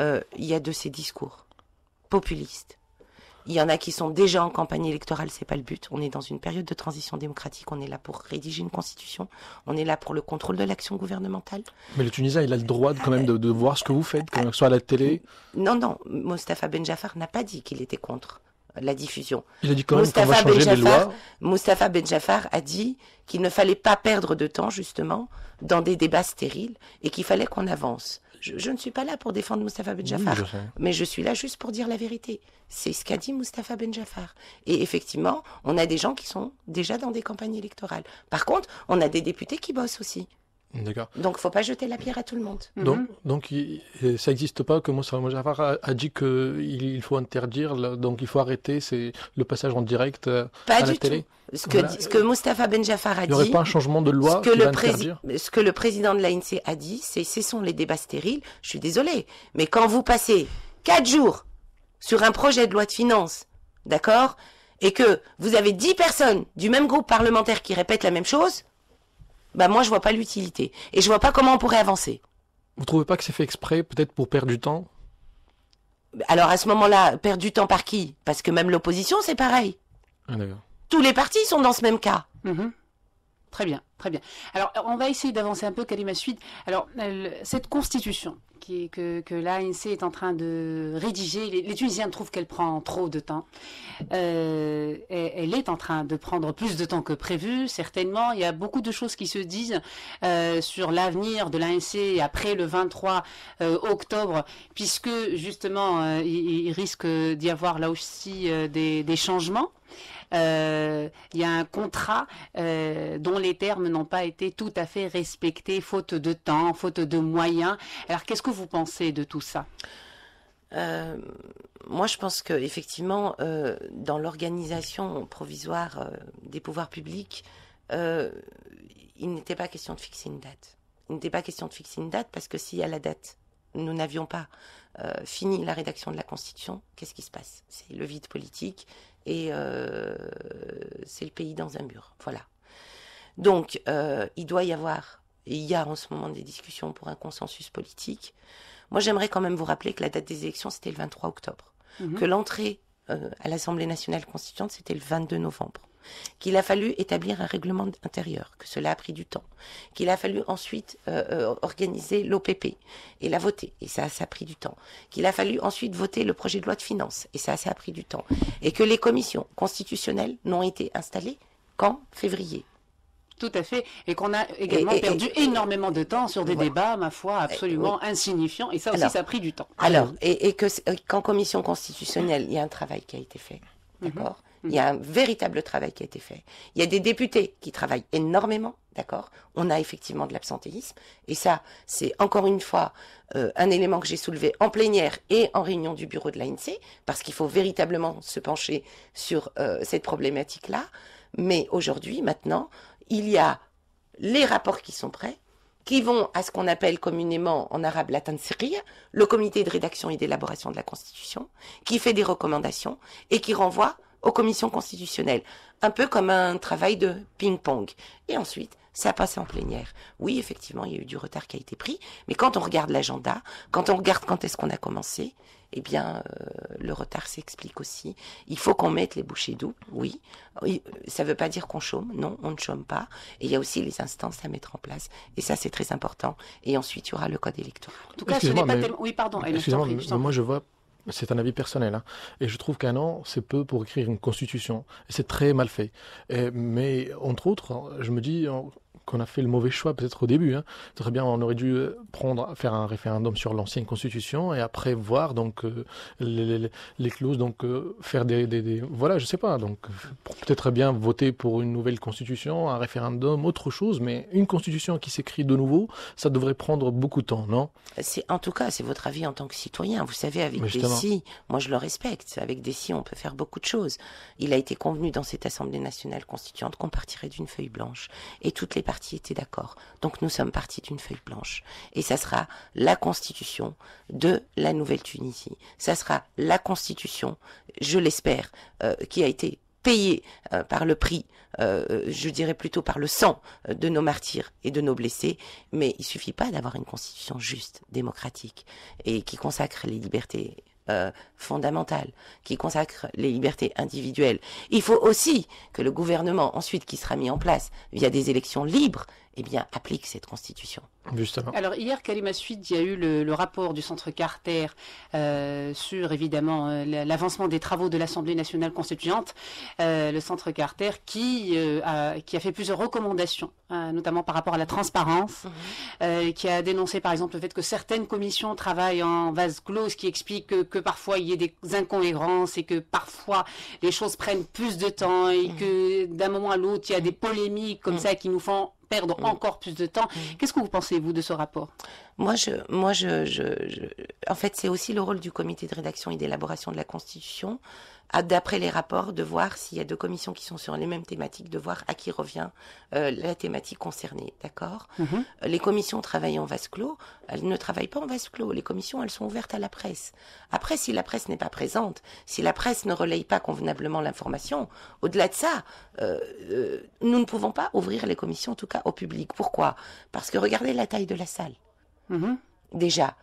euh, y a de ces discours populistes. Il y en a qui sont déjà en campagne électorale, c'est pas le but. On est dans une période de transition démocratique, on est là pour rédiger une constitution, on est là pour le contrôle de l'action gouvernementale. Mais le Tunisien, il a le droit de, quand même de, de voir ce que vous faites, que ce soit à la télé. Non, non, Moustapha Ben Jaâfar n'a pas dit qu'il était contre la diffusion. Il a dit quand même qu'on va changer les lois. Moustapha Ben Jaâfar a dit qu'il ne fallait pas perdre de temps, justement, dans des débats stériles, et qu'il fallait qu'on avance. Je, je ne suis pas là pour défendre Moustapha Ben Jaâfar, oui, mais je suis là juste pour dire la vérité. C'est ce qu'a dit Moustapha Ben Jaâfar. Et effectivement, on a des gens qui sont déjà dans des campagnes électorales. Par contre, on a des députés qui bossent aussi. D'accord. Donc, il ne faut pas jeter la pierre à tout le monde. Donc, mm-hmm. donc il, ça n'existe pas que Moustapha Ben Jaâfar a, a dit qu'il il faut interdire, donc il faut arrêter c'est le passage en direct à, pas à la télé. Pas du tout. Voilà. Ce que Moustapha Ben Jaâfar a dit... Il n'y aurait pas un changement de loi qui va interdire. Ce que le président de l'A N C a dit, c'est cessons les débats stériles. Je suis désolée, mais quand vous passez quatre jours sur un projet de loi de finances, d'accord, et que vous avez dix personnes du même groupe parlementaire qui répètent la même chose... Bah moi je vois pas l'utilité et je vois pas comment on pourrait avancer. Vous trouvez pas que c'est fait exprès, peut-être pour perdre du temps? Alors à ce moment-là, perdre du temps par qui? Parce que même l'opposition c'est pareil. Ah, d'accord. Tous les partis sont dans ce même cas. Mmh. Très bien, très bien. Alors on va essayer d'avancer un peu, Karima Souid. Alors cette constitution qui est que, que l'A N C est en train de rédiger, les, les Tunisiens trouvent qu'elle prend trop de temps. Euh, elle, elle est en train de prendre plus de temps que prévu, certainement. Il y a beaucoup de choses qui se disent euh, sur l'avenir de l'A N C après le vingt-trois euh, octobre, puisque justement euh, il, il risque d'y avoir là aussi euh, des, des changements. Euh, il y a un contrat euh, dont les termes n'ont pas été tout à fait respectés, faute de temps, faute de moyens. Alors, qu'est-ce que vous pensez de tout ça? euh, Moi, je pense qu'effectivement, euh, dans l'organisation provisoire euh, des pouvoirs publics, euh, il n'était pas question de fixer une date. Il n'était pas question de fixer une date parce que s'il y a la date, nous n'avions pas euh, fini la rédaction de la Constitution, qu'est-ce qui se passe? C'est le vide politique. Et euh, c'est le pays dans un mur, voilà. Donc, euh, il doit y avoir, et il y a en ce moment des discussions pour un consensus politique. Moi, j'aimerais quand même vous rappeler que la date des élections, c'était le vingt-trois octobre. Mmh. Que l'entrée euh, à l'Assemblée nationale constituante, c'était le vingt-deux novembre. Qu'il a fallu établir un règlement intérieur, que cela a pris du temps. Qu'il a fallu ensuite euh, organiser l'O P P et la voter, et ça, ça a pris du temps. Qu'il a fallu ensuite voter le projet de loi de finances, et ça, ça a pris du temps. Et que les commissions constitutionnelles n'ont été installées qu'en février. Tout à fait, et qu'on a également et, et, perdu et, et, énormément de temps sur des voilà. débats, ma foi, absolument et, oui. insignifiants, et ça aussi, alors, ça a pris du temps. Alors, et, et que qu'en commission constitutionnelle, il y a un travail qui a été fait, d'accord ? Mm-hmm. Il y a un véritable travail qui a été fait. Il y a des députés qui travaillent énormément, d'accord? On a effectivement de l'absentéisme. Et ça, c'est encore une fois euh, un élément que j'ai soulevé en plénière et en réunion du bureau de l'A N C, parce qu'il faut véritablement se pencher sur euh, cette problématique-là. Mais aujourd'hui, maintenant, il y a les rapports qui sont prêts, qui vont à ce qu'on appelle communément en arabe la tansriya, le comité de rédaction et d'élaboration de la Constitution, qui fait des recommandations et qui renvoie aux commissions constitutionnelles, un peu comme un travail de ping-pong. Et ensuite, ça a passé en plénière. Oui, effectivement, il y a eu du retard qui a été pris, mais quand on regarde l'agenda, quand on regarde quand est-ce qu'on a commencé, eh bien, euh, le retard s'explique aussi. Il faut qu'on mette les bouchées doubles, oui. Ça ne veut pas dire qu'on chôme, non, on ne chôme pas. Et il y a aussi les instances à mettre en place. Et ça, c'est très important. Et ensuite, il y aura le code électoral. En tout cas, ce n'est pas tellement... Oui, pardon. Excusez-moi, mais moi, je vois... C'est un avis personnel, hein. Et je trouve qu'un an, c'est peu pour écrire une constitution. C'est très mal fait. Et, mais entre autres, je me dis qu'on a fait le mauvais choix peut-être au début, hein. Très bien, on aurait dû prendre, faire un référendum sur l'ancienne constitution et après voir donc euh, les, les, les clauses, donc euh, faire des, des, des, voilà, je sais pas, donc peut-être bien voter pour une nouvelle constitution, un référendum, autre chose, mais une constitution qui s'écrit de nouveau, ça devrait prendre beaucoup de temps, non? C'est en tout cas, c'est votre avis en tant que citoyen. Vous savez, avec des si, moi je le respecte. Avec des si, on peut faire beaucoup de choses. Il a été convenu dans cette Assemblée nationale constituante qu'on partirait d'une feuille blanche et toutes les parties étaient d'accord. Donc nous sommes partis d'une feuille blanche et ça sera la constitution de la Nouvelle-Tunisie. Ça sera la constitution, je l'espère, euh, qui a été payée euh, par le prix, euh, je dirais plutôt par le sang euh, de nos martyrs et de nos blessés. Mais il suffit pas d'avoir une constitution juste, démocratique et qui consacre les libertés Euh, fondamentale, qui consacre les libertés individuelles. Il faut aussi que le gouvernement, ensuite, qui sera mis en place via des élections libres, eh bien, applique cette constitution. Justement. Alors, hier, Karima Souid, il y a eu le, le rapport du Centre Carter euh, sur, évidemment, euh, l'avancement des travaux de l'Assemblée nationale constituante. Euh, le Centre Carter qui, euh, a, qui a fait plusieurs recommandations, hein, notamment par rapport à la transparence, mmh. euh, qui a dénoncé, par exemple, le fait que certaines commissions travaillent en vase clos, ce qui explique que que parfois il y ait des incohérences et que parfois les choses prennent plus de temps et mmh. que d'un moment à l'autre, il y a des polémiques comme mmh. ça qui nous font perdre mmh. encore plus de temps. Mmh. Qu'est-ce que vous pensez, vous, de ce rapport? Moi, je, moi je, je, je... en fait, c'est aussi le rôle du comité de rédaction et d'élaboration de la Constitution, d'après les rapports, de voir s'il y a deux commissions qui sont sur les mêmes thématiques, de voir à qui revient euh, la thématique concernée, d'accord ? Mm-hmm. Les commissions travaillent en vase clos, elles ne travaillent pas en vase clos. Les commissions, elles sont ouvertes à la presse. Après, si la presse n'est pas présente, si la presse ne relaye pas convenablement l'information, au-delà de ça, euh, euh, nous ne pouvons pas ouvrir les commissions, en tout cas au public. Pourquoi ? Parce que regardez la taille de la salle. Mm-hmm. Déjà,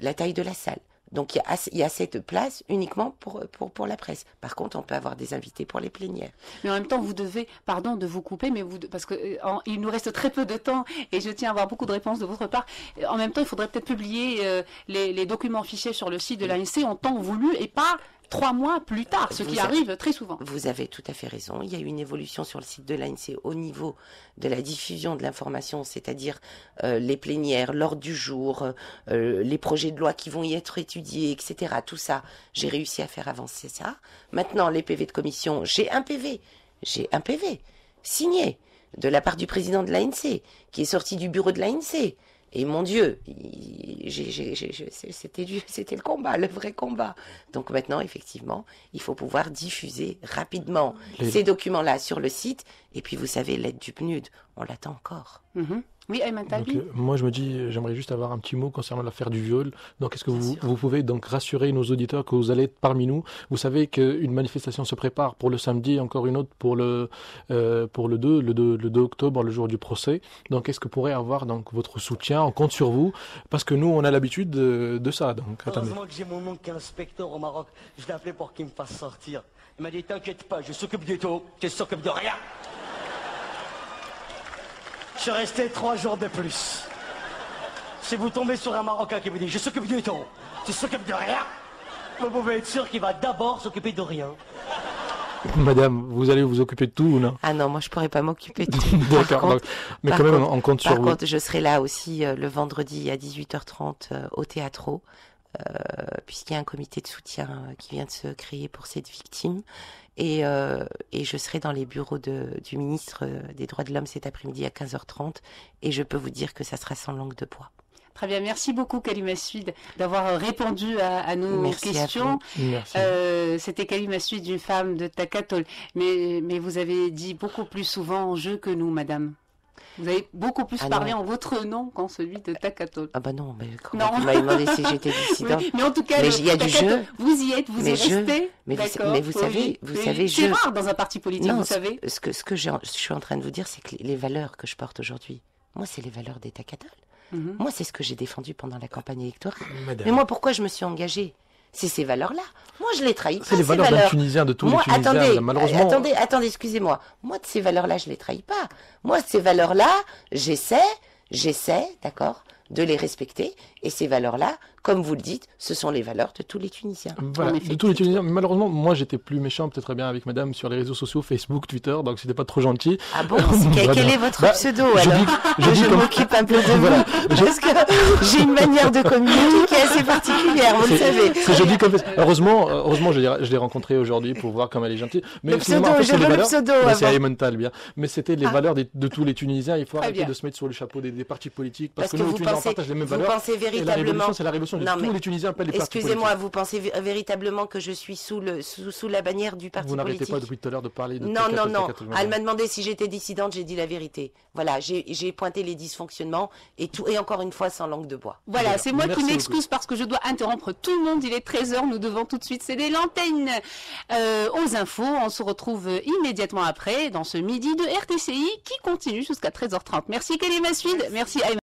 la taille de la salle. Donc, il y, a, il y a cette place uniquement pour, pour, pour la presse. Par contre, on peut avoir des invités pour les plénières. Mais en même temps, vous devez, pardon de vous couper, mais vous, parce qu'il nous reste très peu de temps et je tiens à avoir beaucoup de réponses de votre part. En même temps, il faudrait peut-être publier euh, les, les documents fichés sur le site de l'A N C en temps voulu et pas trois mois plus tard, ce vous qui avez, arrive très souvent. Vous avez tout à fait raison. Il y a eu une évolution sur le site de l'A N C au niveau de la diffusion de l'information, c'est-à-dire euh, les plénières, l'ordre du jour, euh, les projets de loi qui vont y être étudiés, et cetera. Tout ça, j'ai réussi à faire avancer ça. Maintenant, les P V de commission, j'ai un P V. J'ai un P V signé de la part du président de l'A N C, qui est sorti du bureau de l'A N C. Et mon Dieu, c'était le combat, le vrai combat. Donc maintenant, effectivement, il faut pouvoir diffuser rapidement les... ces documents-là sur le site. Et puis, vous savez, l'aide du P N U D, on l'attend encore. Mm-hmm. Oui, Ayman Talbi. Donc, euh, moi, je me dis, j'aimerais juste avoir un petit mot concernant l'affaire du viol. Donc, est-ce que vous, vous pouvez donc rassurer nos auditeurs que vous allez être parmi nous? Vous savez qu'une manifestation se prépare pour le samedi, encore une autre pour le euh, pour le deux, le deux, le deux octobre, le jour du procès. Donc, est-ce que vous pourrez avoir donc votre soutien? On compte sur vous parce que nous, on a l'habitude de, de ça. Donc, attendez. Heureusement que j'ai mon oncle qui est inspecteur au Maroc. Je l'ai appelé pour qu'il me fasse sortir. Il m'a dit, t'inquiète pas, je s'occupe du tout, je s'occupe de rien. Je suis resté trois jours de plus. Si vous tombez sur un Marocain qui vous dit « Je s'occupe du tout, je s'occupe de rien », vous pouvez être sûr qu'il va d'abord s'occuper de rien. Madame, vous allez vous occuper de tout ou non? Ah non, moi je pourrais pas m'occuper de tout. D'accord, mais quand contre, même on compte sur vous. Par contre, je serai là aussi euh, le vendredi à dix-huit heures trente euh, au Théâtro, euh, puisqu'il y a un comité de soutien euh, qui vient de se créer pour cette victime. Et, euh, et je serai dans les bureaux de, du ministre des Droits de l'Homme cet après-midi à quinze heures trente et je peux vous dire que ça sera sans langue de bois. Très bien, merci beaucoup Karima Souid d'avoir répondu à, à nos merci questions. Euh, C'était Karima Souid, une femme de Takatol, mais, mais vous avez dit beaucoup plus souvent en jeu que nous, madame. Vous avez beaucoup plus ah parlé non. en votre nom qu'en celui de Takatol. Ah bah non, mais quand non. tu m'as demandé si j'étais dissident. Mais, mais en tout cas, mais le, y a du jeu. Vous y êtes, vous mais y je, restez. Mais vous, mais vous savez, vous savez, c'est je... rare dans un parti politique, non, vous savez. Ce que, ce que je suis en train de vous dire, c'est que les valeurs que je porte aujourd'hui, moi, c'est les valeurs des Takatol. Mm-hmm. Moi, c'est ce que j'ai défendu pendant la campagne électorale. Madame. Mais moi, pourquoi je me suis engagée? C'est ces valeurs-là. Moi, je les trahis pas. C'est les valeurs d'un Tunisien, de tous les Tunisiens, attendez, malheureusement. Attendez, attendez, excusez-moi. Moi, de ces valeurs-là, je les trahis pas. Moi, de ces valeurs-là, j'essaie, j'essaie, d'accord, de les respecter. Et ces valeurs-là, comme vous le dites, ce sont les valeurs de tous les Tunisiens. Voilà, de tous les Tunisiens. Malheureusement, moi, j'étais plus méchant, peut-être bien avec madame, sur les réseaux sociaux, Facebook, Twitter, donc c'était pas trop gentil. Ah bon? Quel, quel est votre bah, pseudo, alors? Je, dis, je, je comme... m'occupe un peu de vous, voilà, je... parce que j'ai une manière de communiquer qui est assez particulière, vous le savez. C'est joli comme... Heureusement, heureusement je l'ai, je l'ai rencontrée aujourd'hui pour voir comme elle est gentille. Mais le pseudo, en fait, je veux valeurs, le pseudo. Bah, c'est Ayman Talbi, bien. Mais c'était les ah. valeurs des, de tous les Tunisiens. Il faut arrêter de se mettre sur le chapeau des, des partis politiques, parce, parce que nous, les Tunisiens partagent les mêmes valeurs. Vous pensez véritablement... Non, mais, excusez-moi, vous pensez véritablement que je suis sous, le, sous, sous la bannière du parti vous politique? Vous n'arrêtez pas depuis tout à l'heure de parler de... Non, non, non. Elle m'a demandé si j'étais dissidente, j'ai dit la vérité. Voilà, j'ai pointé les dysfonctionnements et, tout, et encore une fois sans langue de bois. Voilà, c'est moi qui m'excuse parce que je dois interrompre tout le monde. Il est treize heures, nous devons tout de suite céder l'antenne euh, aux infos. On se retrouve immédiatement après dans ce midi de R T C I qui continue jusqu'à treize heures trente. Merci Karima Souid, merci Ayman.